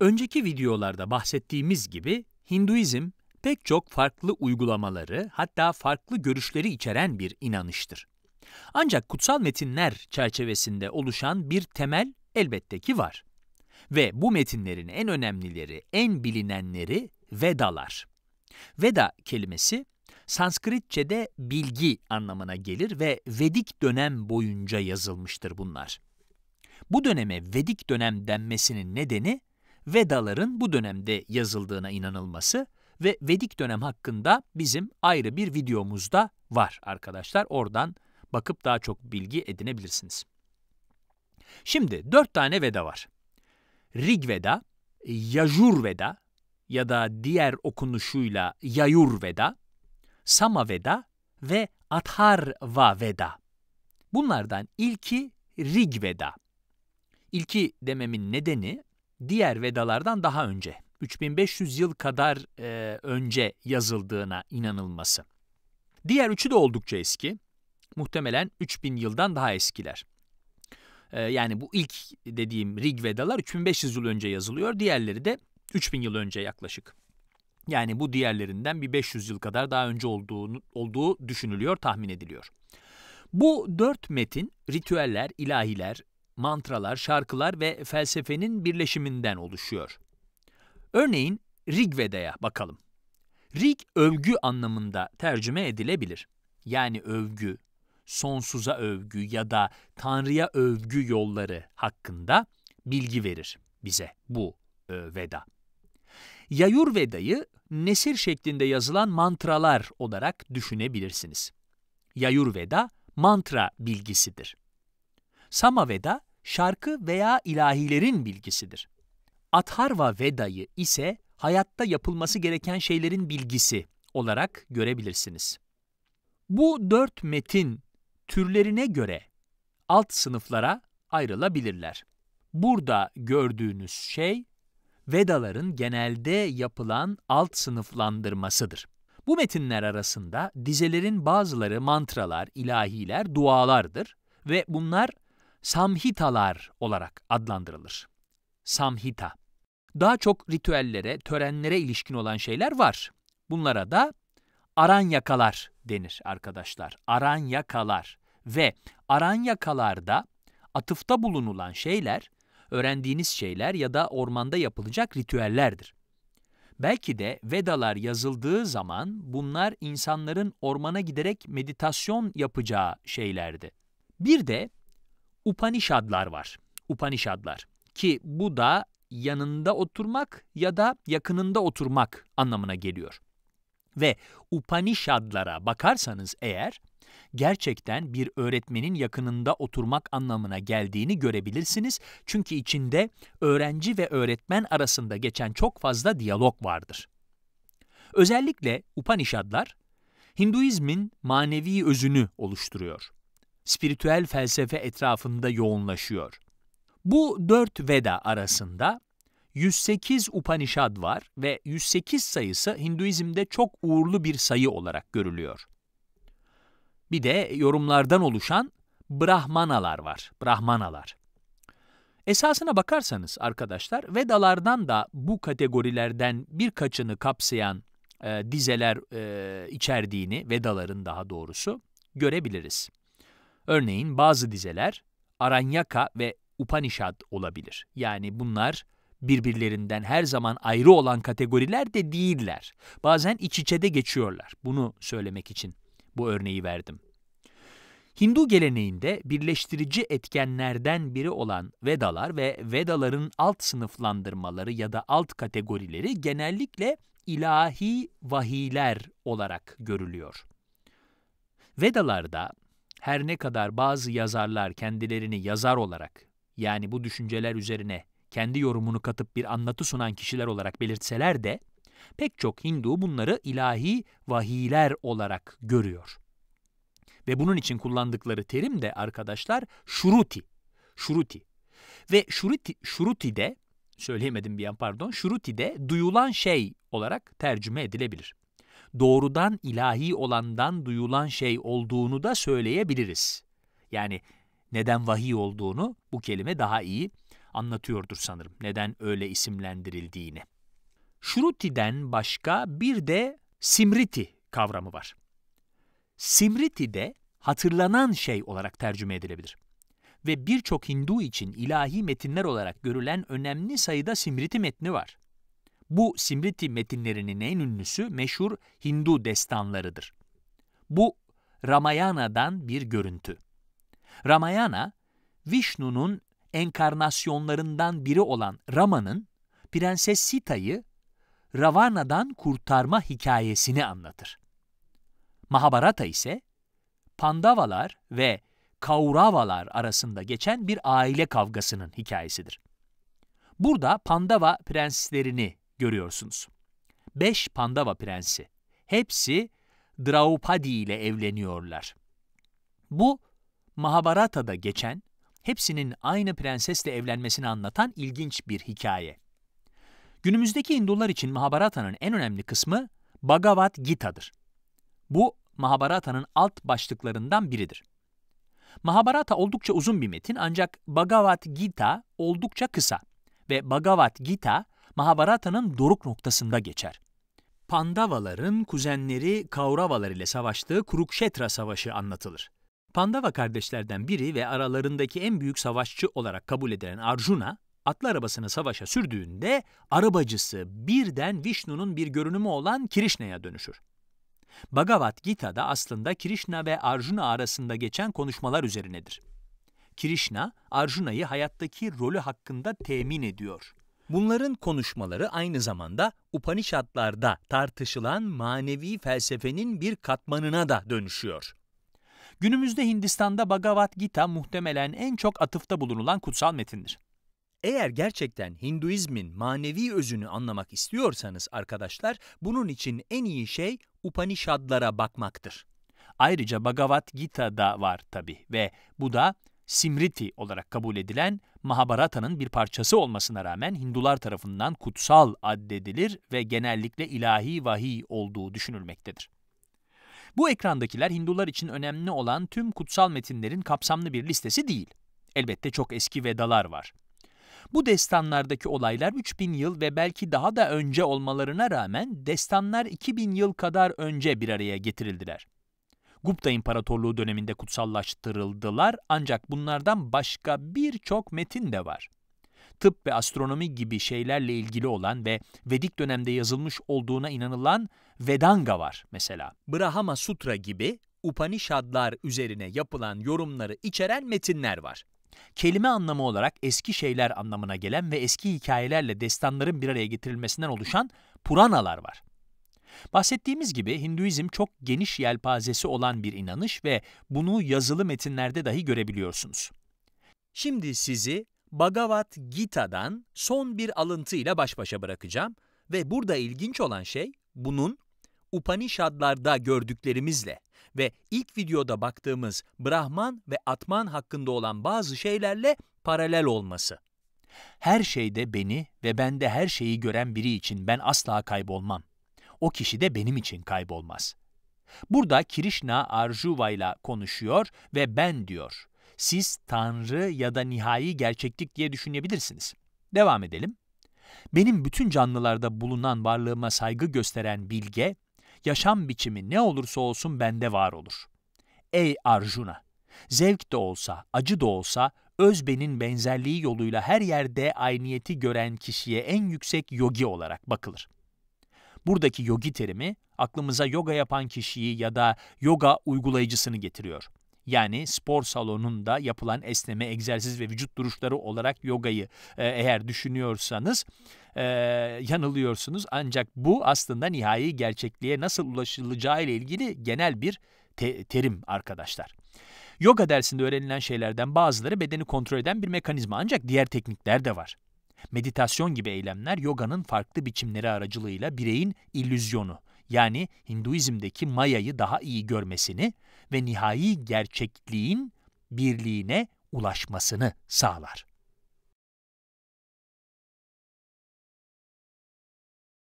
Önceki videolarda bahsettiğimiz gibi Hinduizm pek çok farklı uygulamaları hatta farklı görüşleri içeren bir inanıştır. Ancak kutsal metinler çerçevesinde oluşan bir temel elbette ki var. Ve bu metinlerin en önemlileri, en bilinenleri Vedalar. Veda kelimesi Sanskritçe'de bilgi anlamına gelir ve Vedik dönem boyunca yazılmıştır bunlar. Bu döneme Vedik dönem denmesinin nedeni Vedaların bu dönemde yazıldığına inanılması ve Vedik dönem hakkında bizim ayrı bir videomuz da var arkadaşlar. Oradan bakıp daha çok bilgi edinebilirsiniz. Şimdi 4 tane Veda var. Rigveda, Yajurveda ya da diğer okunuşuyla Yajurveda, Samaveda ve Atharva Veda. Bunlardan ilki Rigveda. İlki dememin nedeni diğer Vedalardan daha önce, 3500 yıl kadar önce yazıldığına inanılması. Diğer üçü de oldukça eski. Muhtemelen 3000 yıldan daha eskiler. Yani bu ilk dediğim Rigvedalar 3500 yıl önce yazılıyor. Diğerleri de 3000 yıl önce yaklaşık. Yani bu diğerlerinden bir 500 yıl kadar daha önce olduğu düşünülüyor, tahmin ediliyor. Bu 4 metin ritüeller, ilahiler, mantralar, şarkılar ve felsefenin birleşiminden oluşuyor. Örneğin Rigveda'ya bakalım. Rig övgü anlamında tercüme edilebilir. Yani övgü, sonsuza övgü ya da Tanrı'ya övgü yolları hakkında bilgi verir bize bu Veda. Yajurveda'yı nesir şeklinde yazılan mantralar olarak düşünebilirsiniz. Yajurveda mantra bilgisidir. Samaveda şarkı veya ilahilerin bilgisidir. Atharva Veda'yı ise hayatta yapılması gereken şeylerin bilgisi olarak görebilirsiniz. Bu 4 metin türlerine göre alt sınıflara ayrılabilirler. Burada gördüğünüz şey Vedaların genelde yapılan alt sınıflandırmasıdır. Bu metinler arasında dizelerin bazıları mantralar, ilahiler, dualardır ve bunlar Samhitalar olarak adlandırılır. Samhita. Daha çok ritüellere, törenlere ilişkin olan şeyler var. Bunlara da Aranyakalar denir arkadaşlar. Aranyakalar ve Aranyakalarda atıfta bulunulan şeyler, öğrendiğiniz şeyler ya da ormanda yapılacak ritüellerdir. Belki de Vedalar yazıldığı zaman bunlar insanların ormana giderek meditasyon yapacağı şeylerdi. Bir de Upanishadlar var. Upanishadlar ki bu da yanında oturmak ya da yakınında oturmak anlamına geliyor. Ve Upanishadlara bakarsanız eğer gerçekten bir öğretmenin yakınında oturmak anlamına geldiğini görebilirsiniz. Çünkü içinde öğrenci ve öğretmen arasında geçen çok fazla diyalog vardır. Özellikle Upanishadlar Hinduizmin manevi özünü oluşturuyor. Spiritüel felsefe etrafında yoğunlaşıyor. Bu 4 Veda arasında 108 Upanishad var ve 108 sayısı Hinduizm'de çok uğurlu bir sayı olarak görülüyor. Bir de yorumlardan oluşan Brahmanalar var. Brahmanalar. Esasına bakarsanız arkadaşlar Vedalardan da bu kategorilerden birkaçını kapsayan dizeler içerdiğini, Vedaların daha doğrusu, görebiliriz. Örneğin bazı dizeler Aranyaka ve Upanishad olabilir. Yani bunlar birbirlerinden her zaman ayrı olan kategoriler de değiller. Bazen iç içe de geçiyorlar. Bunu söylemek için bu örneği verdim. Hindu geleneğinde birleştirici etkenlerden biri olan Vedalar ve Vedaların alt sınıflandırmaları ya da alt kategorileri genellikle ilahi vahiyler olarak görülüyor. Vedalarda her ne kadar bazı yazarlar kendilerini yazar olarak, yani bu düşünceler üzerine kendi yorumunu katıp bir anlatı sunan kişiler olarak belirtseler de, pek çok Hindu bunları ilahi vahiyler olarak görüyor. Ve bunun için kullandıkları terim de arkadaşlar şuruti. Şuruti. Ve şuruti'de, söyleyemedim bir an pardon, şuruti'de duyulan şey olarak tercüme edilebilir. Doğrudan ilahi olandan duyulan şey olduğunu da söyleyebiliriz. Yani neden vahiy olduğunu bu kelime daha iyi anlatıyordur sanırım neden öyle isimlendirildiğini. Şruti'den başka bir de Simriti kavramı var. Simriti de hatırlanan şey olarak tercüme edilebilir. Ve birçok Hindu için ilahi metinler olarak görülen önemli sayıda Simriti metni var. Bu Simriti metinlerinin en ünlüsü meşhur Hindu destanlarıdır. Bu Ramayana'dan bir görüntü. Ramayana, Vishnu'nun enkarnasyonlarından biri olan Rama'nın Prenses Sita'yı Ravana'dan kurtarma hikayesini anlatır. Mahabharata ise Pandavalar ve Kauravalar arasında geçen bir aile kavgasının hikayesidir. Burada Pandava prenslerini görüyorsunuz. 5 Pandava prensi. Hepsi Draupadi ile evleniyorlar. Bu, Mahabharata'da geçen, hepsinin aynı prensesle evlenmesini anlatan ilginç bir hikaye. Günümüzdeki Hindular için Mahabharata'nın en önemli kısmı Bhagavad Gita'dır. Bu, Mahabharata'nın alt başlıklarından biridir. Mahabharata oldukça uzun bir metin ancak Bhagavad Gita oldukça kısa ve Bhagavad Gita, Mahabharata'nın doruk noktasında geçer. Pandavaların kuzenleri Kauravalar ile savaştığı Kurukshetra Savaşı anlatılır. Pandava kardeşlerden biri ve aralarındaki en büyük savaşçı olarak kabul edilen Arjuna, atlı arabasını savaşa sürdüğünde arabacısı birden Vishnu'nun bir görünümü olan Krishna'ya dönüşür. Bhagavad Gita'da aslında Krishna ve Arjuna arasında geçen konuşmalar üzerinedir. Krishna, Arjuna'yı hayattaki rolü hakkında temin ediyor. Bunların konuşmaları aynı zamanda Upanishad'larda tartışılan manevi felsefenin bir katmanına da dönüşüyor. Günümüzde Hindistan'da Bhagavad Gita muhtemelen en çok atıfta bulunulan kutsal metindir. Eğer gerçekten Hinduizmin manevi özünü anlamak istiyorsanız arkadaşlar, bunun için en iyi şey Upanishad'lara bakmaktır. Ayrıca Bhagavad Gita'da var tabii ve bu da Simriti olarak kabul edilen Mahabharata'nın bir parçası olmasına rağmen Hindular tarafından kutsal addedilir ve genellikle ilahi vahiy olduğu düşünülmektedir. Bu ekrandakiler Hindular için önemli olan tüm kutsal metinlerin kapsamlı bir listesi değil. Elbette çok eski Vedalar var. Bu destanlardaki olaylar 3000 yıl ve belki daha da önce olmalarına rağmen destanlar 2000 yıl kadar önce bir araya getirildiler. Gupta İmparatorluğu döneminde kutsallaştırıldılar ancak bunlardan başka birçok metin de var. Tıp ve astronomi gibi şeylerle ilgili olan ve Vedik dönemde yazılmış olduğuna inanılan Vedanga var mesela. Brahma Sutra gibi Upanishadlar üzerine yapılan yorumları içeren metinler var. Kelime anlamı olarak eski şeyler anlamına gelen ve eski hikayelerle destanların bir araya getirilmesinden oluşan Puranalar var. Bahsettiğimiz gibi Hinduizm çok geniş yelpazesi olan bir inanış ve bunu yazılı metinlerde dahi görebiliyorsunuz. Şimdi sizi Bhagavad Gita'dan son bir alıntıyla baş başa bırakacağım ve burada ilginç olan şey bunun Upanishad'larda gördüklerimizle ve ilk videoda baktığımız Brahman ve Atman hakkında olan bazı şeylerle paralel olması. Her şeyde beni ve bende her şeyi gören biri için ben asla kaybolmam. O kişi de benim için kaybolmaz. Burada Krishna Arjuva'yla konuşuyor ve ben diyor. Siz Tanrı ya da nihai gerçeklik diye düşünebilirsiniz. Devam edelim. Benim bütün canlılarda bulunan varlığıma saygı gösteren bilge, yaşam biçimi ne olursa olsun bende var olur. Ey Arjuna! Zevk de olsa, acı da olsa, özbenin benzerliği yoluyla her yerde ayniyeti gören kişiye en yüksek yogi olarak bakılır. Buradaki yogi terimi, aklımıza yoga yapan kişiyi ya da yoga uygulayıcısını getiriyor. Yani spor salonunda yapılan esneme, egzersiz ve vücut duruşları olarak yogayı eğer düşünüyorsanız yanılıyorsunuz. Ancak bu aslında nihai gerçekliğe nasıl ulaşılacağı ile ilgili genel bir terim arkadaşlar. Yoga dersinde öğrenilen şeylerden bazıları bedeni kontrol eden bir mekanizma ancak diğer teknikler de var. Meditasyon gibi eylemler yoganın farklı biçimleri aracılığıyla bireyin illüzyonu yani Hinduizm'deki Maya'yı daha iyi görmesini ve nihai gerçekliğin birliğine ulaşmasını sağlar.